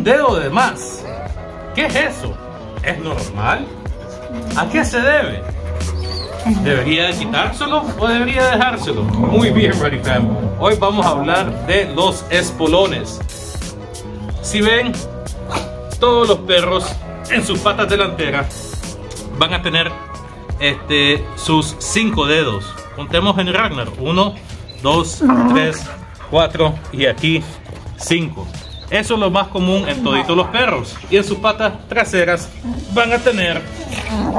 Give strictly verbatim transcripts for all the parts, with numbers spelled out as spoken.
un dedo de más. ¿Qué es eso? ¿Es normal? ¿A qué se debe? ¿Debería de quitárselo o debería dejárselo? Muy bien, Rottie Fam. Hoy vamos a hablar de los espolones. Si ven, todos los perros en sus patas delanteras van a tener este, sus cinco dedos. Contemos en Ragnar. Uno, dos, tres, cuatro y aquí cinco. Eso es lo más común en toditos los perros. Y en sus patas traseras van a tener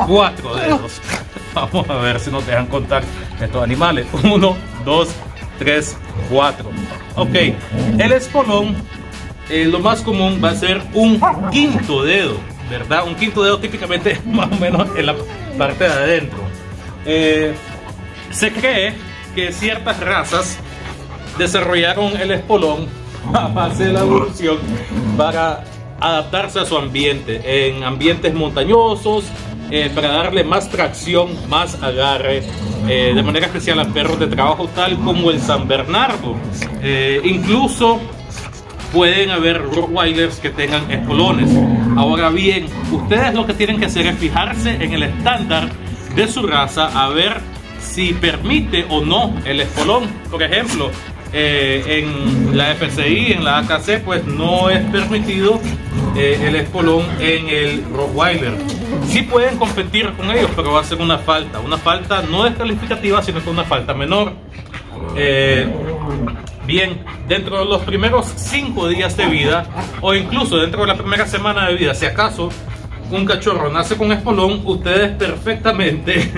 cuatro dedos. Vamos a ver si nos dejan contar estos animales. Uno, dos, tres, cuatro. Ok, el espolón, eh, lo más común va a ser un quinto dedo, ¿verdad? Un quinto dedo típicamente más o menos en la parte de adentro. Eh, se cree que ciertas razas desarrollaron el espolón a base de la evolución para adaptarse a su ambiente, en ambientes montañosos, Eh, para darle más tracción, más agarre, eh, de manera especial a perros de trabajo tal como el San Bernardo. Eh, incluso pueden haber Rottweilers que tengan espolones. Ahora bien, ustedes lo que tienen que hacer es fijarse en el estándar de su raza a ver si permite o no el espolón. Por ejemplo, eh, en la F C I, en la A K C, pues no es permitido eh, el espolón en el Rottweiler. Sí pueden competir con ellos, pero va a ser una falta. Una falta no descalificativa, sino que una falta menor. Eh, bien, dentro de los primeros cinco días de vida, o incluso dentro de la primera semana de vida, si acaso un cachorro nace con espolón, ustedes perfectamente,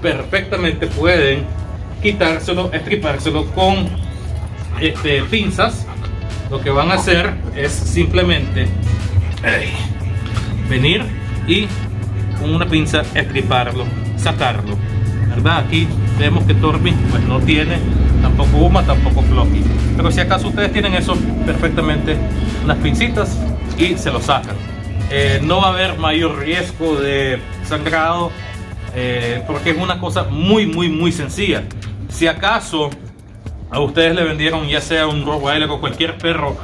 perfectamente pueden quitárselo, estripárselo con este, pinzas. Lo que van a hacer es simplemente eh, venir y con una pinza estriparlo, sacarlo, ¿verdad? Aquí vemos que Torby pues no tiene, tampoco Uma, tampoco Floppy, pero si acaso ustedes tienen eso, perfectamente las pincitas y se lo sacan. Eh, no va a haber mayor riesgo de sangrado, eh, porque es una cosa muy muy muy sencilla. Si acaso a ustedes le vendieron ya sea un Rottweiler o cualquier perro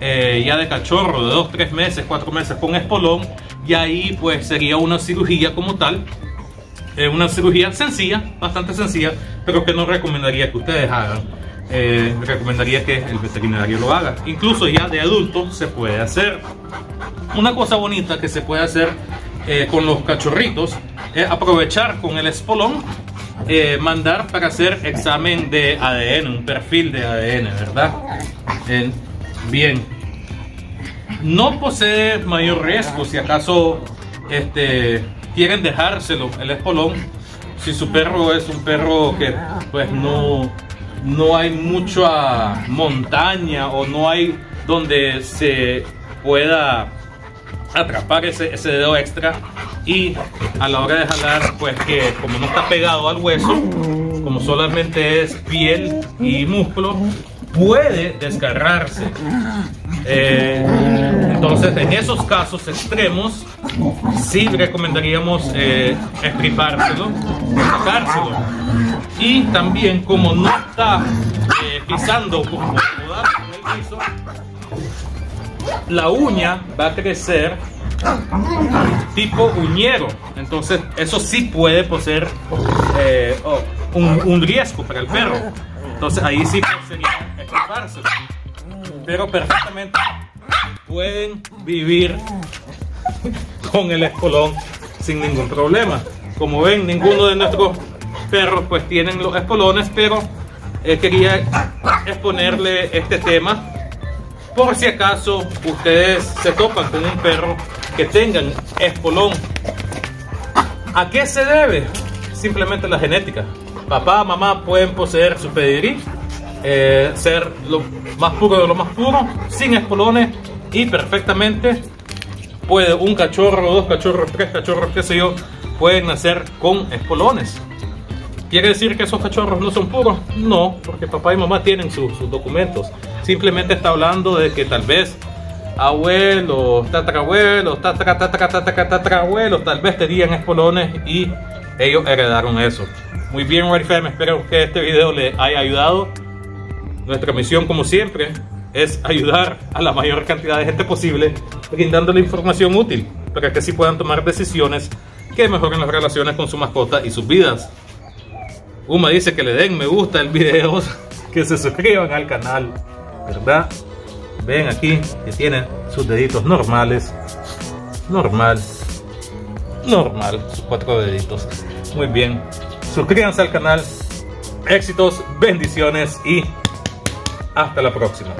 eh, ya de cachorro, de dos, tres meses, cuatro meses con espolón, y ahí pues sería una cirugía como tal, eh, una cirugía sencilla, bastante sencilla, pero que no recomendaría que ustedes hagan. Eh, recomendaría que el veterinario lo haga. Incluso ya de adulto se puede hacer. Una cosa bonita que se puede hacer eh, con los cachorritos es aprovechar con el espolón, eh, mandar para hacer examen de A D N, un perfil de A D N, ¿verdad? Eh, bien. No posee mayor riesgo. Si acaso este, quieren dejárselo el espolón, si su perro es un perro que pues no, no hay mucha montaña o no hay donde se pueda atrapar ese, ese dedo extra, y a la hora de jalar pues que como no está pegado al hueso, como solamente es piel y músculo, puede desgarrarse. Eh, entonces en esos casos extremos sí recomendaríamos eh, estripárselo, sacárselo, y también como no está eh, pisando con el piso, la uña va a crecer tipo uñero. Entonces eso sí puede poseer eh, oh, un, un riesgo para el perro. Entonces ahí sí sería estripárselo, pero perfectamente pueden vivir con el espolón sin ningún problema. Como ven, ninguno de nuestros perros pues tienen los espolones, pero eh, quería exponerle este tema por si acaso ustedes se topan con un perro que tengan espolón. ¿A qué se debe? Simplemente la genética. Papá, mamá pueden poseer su pedigrí, Eh, ser lo más puro de lo más puro, sin espolones, y perfectamente puede un cachorro, dos cachorros, tres cachorros, qué sé yo, pueden nacer con espolones. ¿Quiere decir que esos cachorros no son puros? No, porque papá y mamá tienen su, sus documentos. Simplemente está hablando de que tal vez abuelos, tatarabuelos, tatarabuelos, tal vez tenían espolones y ellos heredaron eso. Muy bien, Rottie Fam, espero que este video les haya ayudado. Nuestra misión, como siempre, es ayudar a la mayor cantidad de gente posible, brindándole información útil para que así puedan tomar decisiones que mejoren las relaciones con su mascota y sus vidas. Uma dice que le den me gusta al video, que se suscriban al canal, ¿verdad? Ven aquí que tienen sus deditos normales, normal, normal, sus cuatro deditos. Muy bien, suscríbanse al canal. Éxitos, bendiciones y hasta la próxima.